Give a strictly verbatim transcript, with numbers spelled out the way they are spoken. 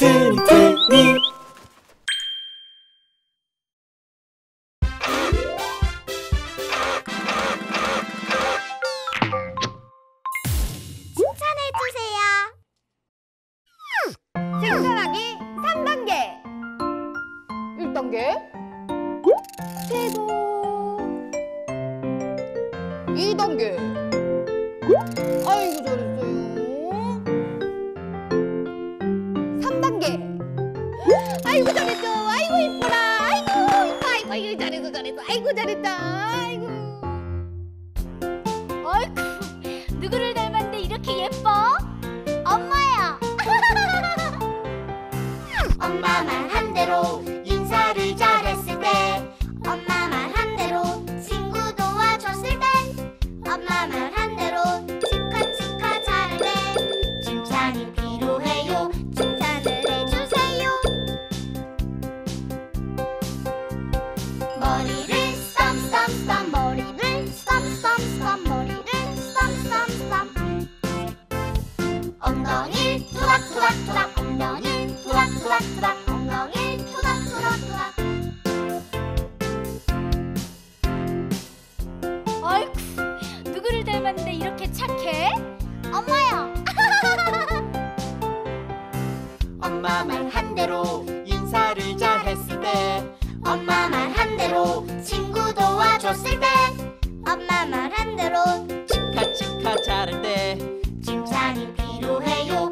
트니 칭찬해주세요. 칭찬하기 삼 단계. 일 단계 최고. 이 단계 아이고 잘했어요. 삼 단계 아이고 잘했죠. 아이고 이쁘라. 아이고 아이고 아이고 잘했어 잘했어. 아이고 잘했다. 아이고 아이고 누구를 닮았는데 이렇게 예뻐? 엄마야. 엄마 말한 대로 인사를 잘했을 때, 엄마 말한 대로 친구 도와줬을 땐, 엄마 말한 대로 치카치카 잘할 때 칭찬이 필요해요. 칭찬을 해주세요. 머리를 썸썸썸 머리를 썸썸썸 머리를 썸썸썸 엉덩이 투닥투닥투닥 엉덩이 투닥투닥투닥 엉덩이 투닥투닥투닥. 닮았는데 이렇게 착해? 엄마야. 엄마 말한 대로 인사를 잘했을 때, 엄마 말한 대로 친구 도와줬을 때, 엄마 말한 대로 치카치카 잘할 때 칭찬이 필요해요.